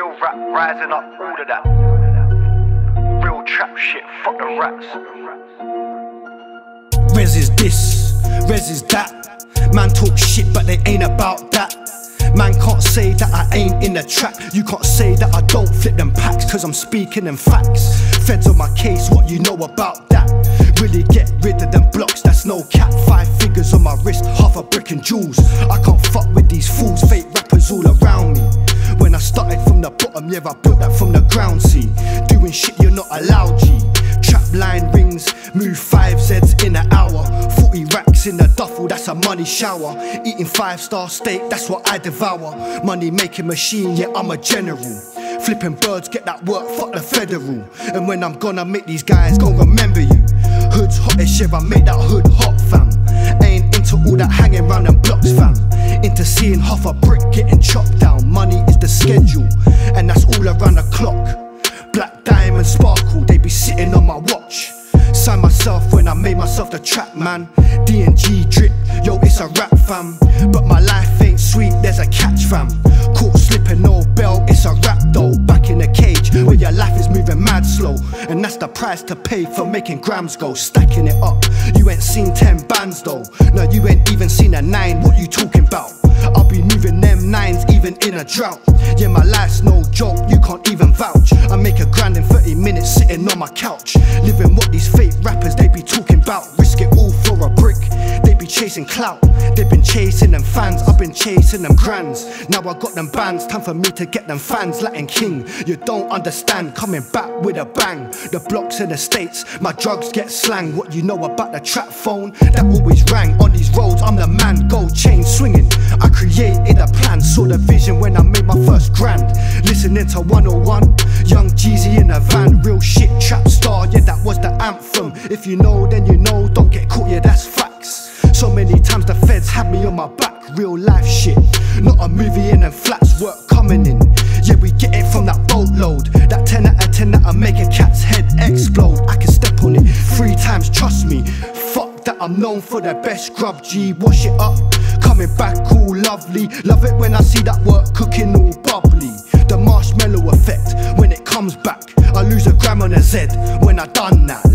Real rap, rising up, all of that. Real trap shit, fuck the rats. Rez is this, Rez is that. Man talk shit but they ain't about that. Man can't say that I ain't in the trap. You can't say that I don't flip them packs, cause I'm speaking them facts. Feds on my case, what you know about that? Really get rid of them blocks, that's no cap. 5 figures on my wrist, half a brick and jewels. I can't fuck with these fools, fake rappers all around me. When I started from the bottom, yeah, I built that from the ground, see. Doing shit you're not allowed, G. Trap line rings, move 5 Z's in an hour. 40 racks in the duffel, that's a money shower. Eating 5-star steak, that's what I devour. Money making machine, yeah, I'm a general. Flipping birds, get that work, fuck the federal. And when I'm gonna make these guys gon' remember you. Hood's hot as shit, I make that hood hot, fam. Ain't into all that hanging round them blocks, fam. Into seeing half a brick getting chopped down. Money is the schedule, and that's all around the clock. Black diamond sparkle, they be sitting on my watch. Sign myself when I made myself the trap man. D&G drip, yo, it's a rap, fam. But my life ain't sweet, there's a catch, fam. Caught slipping, no bell, it's a rap though. Back in the cage where your life is moving mad slow, and that's the price to pay for making grams go. Stacking it up, you ain't seen 10 bands though. No, you ain't even seen a 9, what you talking about? I'll be moving them 9s even in a drought. Yeah, my life's no joke, you can't even vouch. I make £1 in 30 minutes sitting on my couch. Living what these fake rappers, they be talking about. Risk it all for a brick, they be chasing clout. They've been chasing them fans, I've been chasing them grands. Now I got them bands, time for me to get them fans. Latin King, you don't understand, coming back with a bang. The blocks in the states, my drugs get slang. What you know about the trap phone, that always rang. On these roads, I'm the man, gold chain swinging. I created a plan, saw the vision when I made my first grand. Listening to 101, young Jeezy in a van. Real shit trap star, yeah, that was the anthem. If you know, then you know, don't get caught, yeah, that's facts. So many times the feds had me on my back. Real life shit, not a movie in and flats. Work coming in, yeah, we get it from that boatload. That 10 out of 10 that'll make a cat's head explode. I can step on it 3 times, trust me. Fuck that, I'm known for the best grub, G. Wash it up, coming back all lovely. Love it when I see that work cooking all bubbly. The marshmallow effect, when it comes back. I lose a gram on a Z when I done that.